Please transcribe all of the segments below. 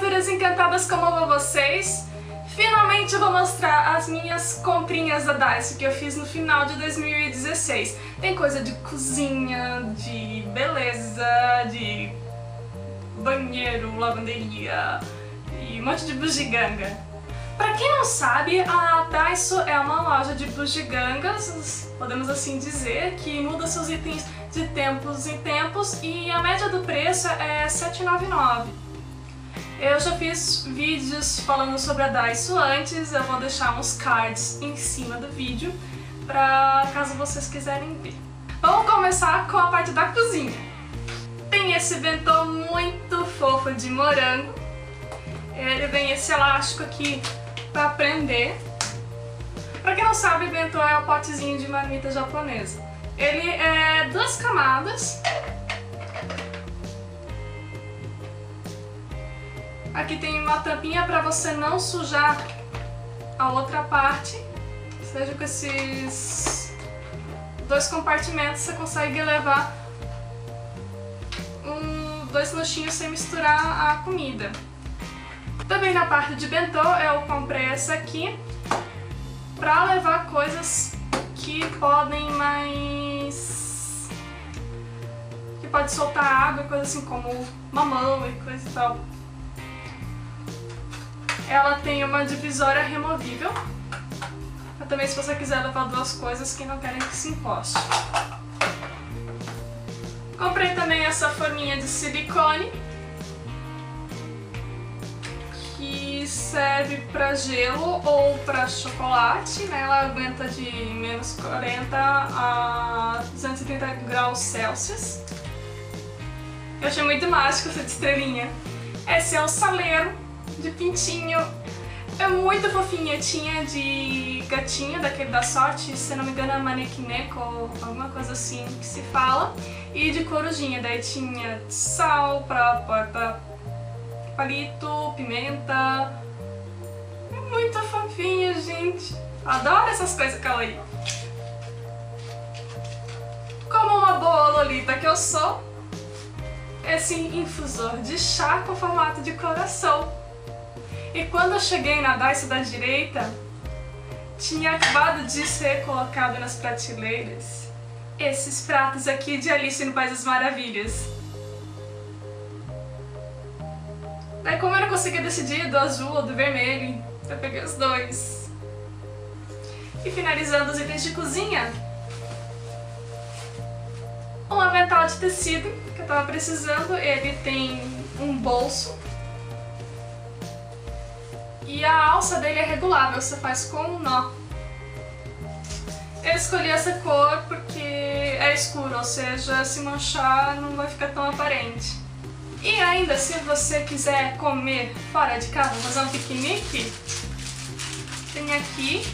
criaturas encantadas, como eu vou vocês? Finalmente eu vou mostrar as minhas comprinhas da Daiso que eu fiz no final de 2016. Tem coisa de cozinha, de beleza, de banheiro, lavanderia e um monte de bugiganga. Pra quem não sabe, a Daiso é uma loja de bugigangas, podemos assim dizer, que muda seus itens de tempos em tempos e a média do preço é R$ 7,99. Eu já fiz vídeos falando sobre a Daiso antes, eu vou deixar uns cards em cima do vídeo, pra caso vocês quiserem ver. Vamos começar com a parte da cozinha. Tem esse ventão muito fofo de morango, ele vem esse elástico aqui pra prender. Pra quem não sabe, ventão é um potezinho de marmita japonesa. Ele é duas camadas. Aqui tem uma tampinha para você não sujar a outra parte. Seja com esses dois compartimentos você consegue levar dois lanchinhos sem misturar a comida. Também na parte de bentô eu comprei essa aqui para levar coisas que podem pode soltar água, coisa assim como mamão e coisa e tal. Ela tem uma divisória removível, também se você quiser levar duas coisas que não querem que se encoste. Comprei também essa forminha de silicone, que serve para gelo ou para chocolate, né? Ela aguenta de menos 40 a 230 graus Celsius. Eu achei muito mágico essa de estrelinha. Esse é o saleiro de pintinho, é muito fofinha, tinha de gatinho, daquele da sorte, se não me engano é manequineco ou alguma coisa assim que se fala, e de corujinha, daí tinha sal, pra palito, pimenta, é muito fofinho, gente, adoro essas coisas kawaii. Como uma boa lolita que eu sou, esse infusor de chá com formato de coração. E quando eu cheguei na Daiso da direita, tinha acabado de ser colocado nas prateleiras esses pratos aqui de Alice no País das Maravilhas. Daí como eu não conseguia decidir do azul ou do vermelho, eu peguei os dois. E finalizando os itens de cozinha, um avental de tecido que eu tava precisando, ele tem um bolso. E a alça dele é regulável, você faz com um nó. Eu escolhi essa cor porque é escuro, ou seja, se manchar não vai ficar tão aparente. E ainda, se você quiser comer fora de casa, fazer um piquenique, tem aqui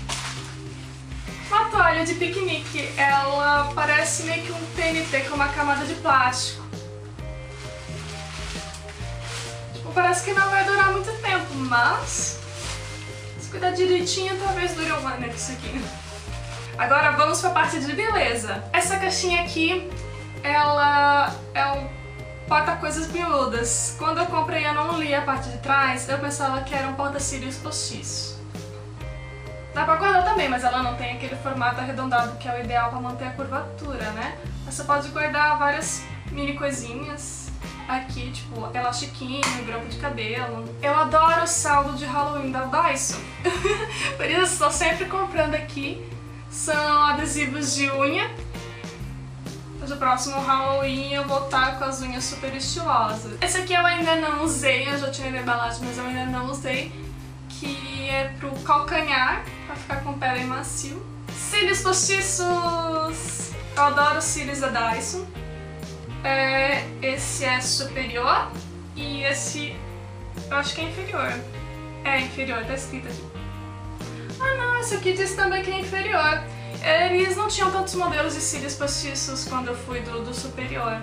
uma toalha de piquenique. Ela parece meio que um TNT com uma camada de plástico. Tipo, parece que não vai durar muito tempo, mas se cuidar direitinho, talvez dure um ano isso aqui. Agora vamos para a parte de beleza. Essa caixinha aqui, ela é um porta-coisas miúdas. Quando eu comprei, eu não li a parte de trás, eu pensava que era um porta-cílios postiço. Dá pra guardar também, mas ela não tem aquele formato arredondado que é o ideal para manter a curvatura, né? Você pode guardar várias mini coisinhas. Aqui, tipo, elastiquinho, grampo de cabelo. Eu adoro o saldo de Halloween da Daiso. Por isso, estou sempre comprando aqui. São adesivos de unha. No próximo Halloween eu vou estar com as unhas super estilosas. Esse aqui eu ainda não usei, eu já tirei da embalagem, mas eu ainda não usei. Que é pro calcanhar, pra ficar com pele macio. Cílios postiços! Eu adoro cílios da Daiso. Esse é superior e esse eu acho que é inferior. É inferior, tá escrito aqui. Ah não, esse aqui diz também que é inferior. Eles não tinham tantos modelos de cílios postiços quando eu fui do superior.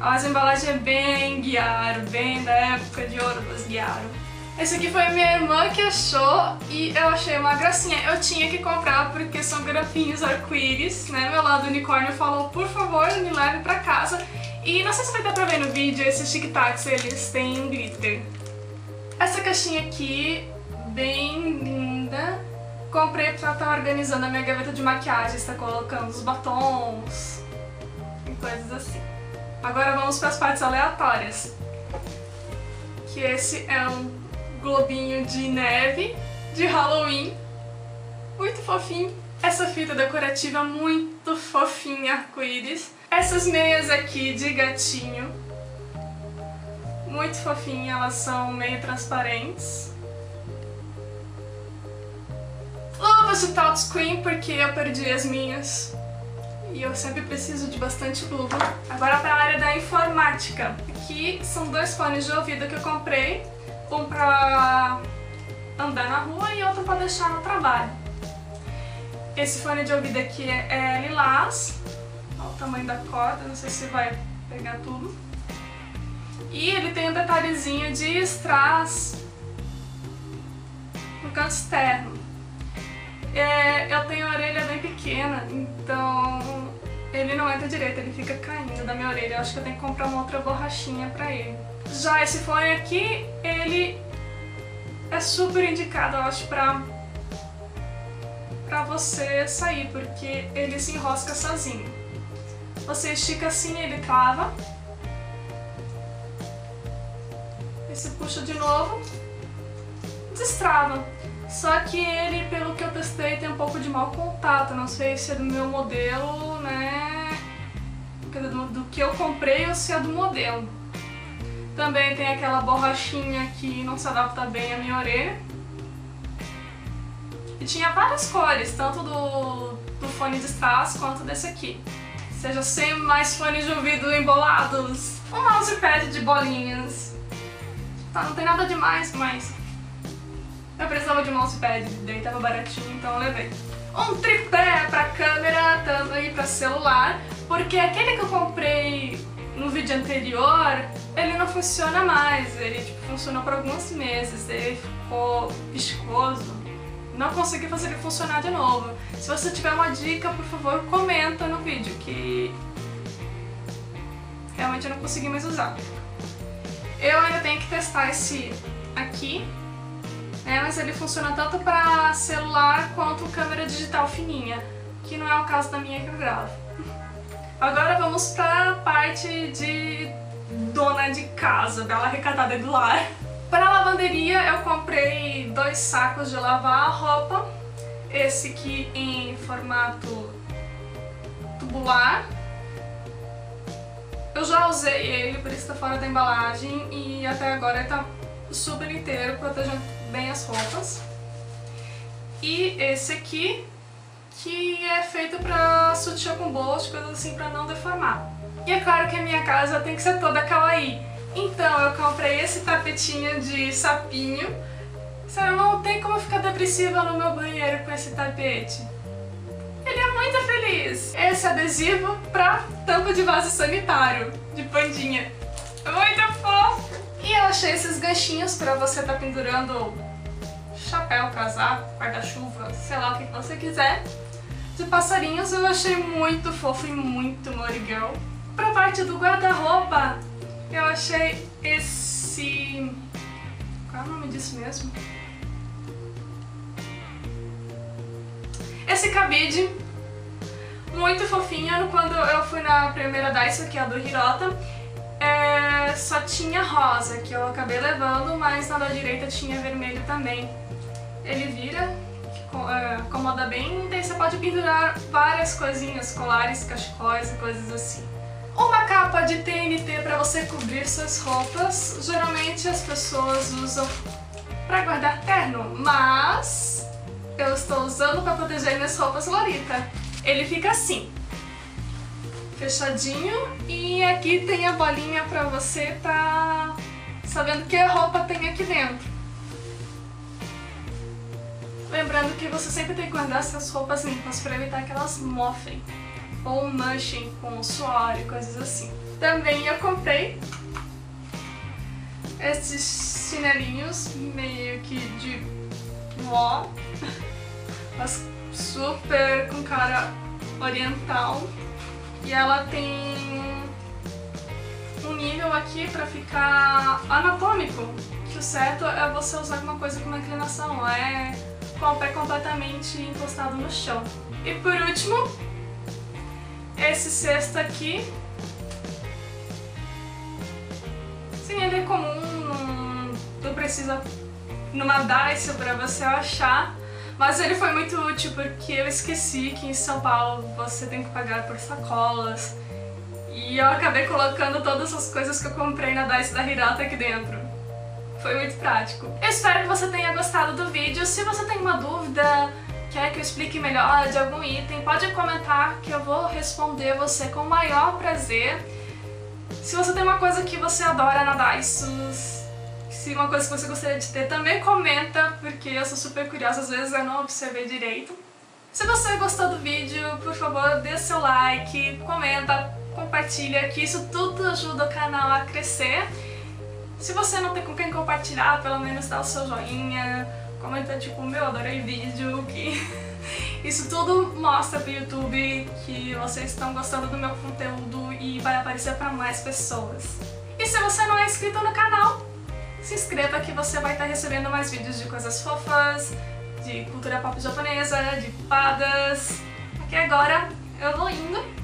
As embalagens é bem guiaro, bem da época de ouro dos guiaro. Esse aqui foi minha irmã que achou e eu achei uma gracinha. Eu tinha que comprar porque são grafinhos arco-íris, né? Meu lado unicórnio falou, por favor, me leve pra casa. E não sei se vai dar pra ver no vídeo, esses tic-tacs, eles têm glitter. Essa caixinha aqui, bem linda, comprei pra estar organizando a minha gaveta de maquiagem, está colocando os batons e coisas assim. Agora vamos para as partes aleatórias, que esse é um globinho de neve de Halloween, muito fofinho. Essa fita decorativa muito fofinha, arco-íris. Essas meias aqui de gatinho, muito fofinha, elas são meio transparentes. Eu vou chutar o screen porque eu perdi as minhas e eu sempre preciso de bastante luva. Agora para a área da informática. Aqui são dois fones de ouvido que eu comprei, um para andar na rua e outro para deixar no trabalho. Esse fone de ouvido aqui é lilás, olha o tamanho da corda, não sei se vai pegar tudo. E ele tem um detalhezinho de strass no canto externo. Eu tenho a orelha bem pequena, então ele não entra direito, ele fica caindo da minha orelha. Eu acho que eu tenho que comprar uma outra borrachinha pra ele. Já esse fone aqui, ele é super indicado, eu acho, pra você sair, porque ele se enrosca sozinho. Você estica assim, ele trava. Esse puxa de novo, destrava. Só que ele, pelo que eu testei, tem um pouco de mau contato. Não sei se é do meu modelo, né? Do que eu comprei ou se é do modelo. Também tem aquela borrachinha que não se adapta bem à minha orelha. E tinha várias cores, tanto do fone de strass quanto desse aqui. Seja sem mais fones de ouvido embolados. Um mousepad de bolinhas. Tá, não tem nada demais, mas eu precisava de um mousepad, daí tava baratinho, então eu levei. Um tripé pra câmera, também pra celular, porque aquele que eu comprei no vídeo anterior, ele não funciona mais. Ele tipo, funcionou por alguns meses, ele ficou viscoso. Não consegui fazer ele funcionar de novo. Se você tiver uma dica, por favor, comenta no vídeo, que realmente eu não consegui mais usar. Eu ainda tenho que testar esse aqui, né? Mas ele funciona tanto para celular quanto câmera digital fininha, que não é o caso da minha que eu gravo. Agora vamos para a parte de dona de casa, bela recatada do lar. Para a lavanderia eu comprei dois sacos de lavar a roupa, esse aqui em formato tubular. Eu já usei ele, por isso está fora da embalagem e até agora ele está super inteiro, protegendo bem as roupas. E esse aqui, que é feito para sutiã com bolso, coisas assim, para não deformar. E é claro que a minha casa tem que ser toda kawaii. Então eu comprei esse tapetinho de sapinho. Sério, não tem como eu ficar depressiva no meu banheiro com esse tapete. Ele é muito feliz. Esse adesivo pra tampa de vaso sanitário, de pandinha. Muito fofo! E eu achei esses ganchinhos pra você estar pendurando chapéu, casaco, guarda-chuva, sei lá o que você quiser. De passarinhos eu achei muito fofo e muito morigão. Pra parte do guarda-roupa, eu achei esse... Qual é o nome disso mesmo? Esse cabide, muito fofinho. Quando eu fui na primeira Daiso, que é a do Hirota, só tinha rosa, que eu acabei levando, mas na da direita tinha vermelho também. Ele vira, acomoda bem, daí você pode pendurar várias coisinhas, colares, cachecóis e coisas assim. Uma capa de TNT para você cobrir suas roupas. Geralmente as pessoas usam para guardar terno, mas eu estou usando para proteger minhas roupas lorita. Ele fica assim, fechadinho, e aqui tem a bolinha para você tá sabendo que a roupa tem aqui dentro. Lembrando que você sempre tem que guardar suas roupas limpas para evitar que elas mofem ou manchem com suor e coisas assim. Também eu comprei esses chinelinhos meio que de vó, mas super com cara oriental. E ela tem um nível aqui pra ficar anatômico, que o o certo é você usar alguma coisa com uma inclinação, é com o pé completamente encostado no chão. E por último, esse cesto aqui. Sim, ele é comum, não precisa numa Daiso pra você achar, mas ele foi muito útil porque eu esqueci que em São Paulo você tem que pagar por sacolas. E eu acabei colocando todas as coisas que eu comprei na Daiso da Hirata aqui dentro. Foi muito prático. Eu espero que você tenha gostado do vídeo. Se você tem uma dúvida, quer que eu explique melhor de algum item, pode comentar que eu vou responder você com o maior prazer. Se você tem uma coisa que você adora na Daiso, se uma coisa que você gostaria de ter, também comenta, porque eu sou super curiosa, às vezes eu não observei direito. Se você gostou do vídeo, por favor, dê seu like, comenta, compartilha, que isso tudo ajuda o canal a crescer. Se você não tem com quem compartilhar, pelo menos dá o seu joinha, comenta tipo, meu, adorei vídeo, que isso tudo mostra pro YouTube que vocês estão gostando do meu conteúdo e vai aparecer para mais pessoas. E se você não é inscrito no canal, se inscreva que você vai estar recebendo mais vídeos de coisas fofas, de cultura pop japonesa, de fadas. Aqui agora eu vou indo.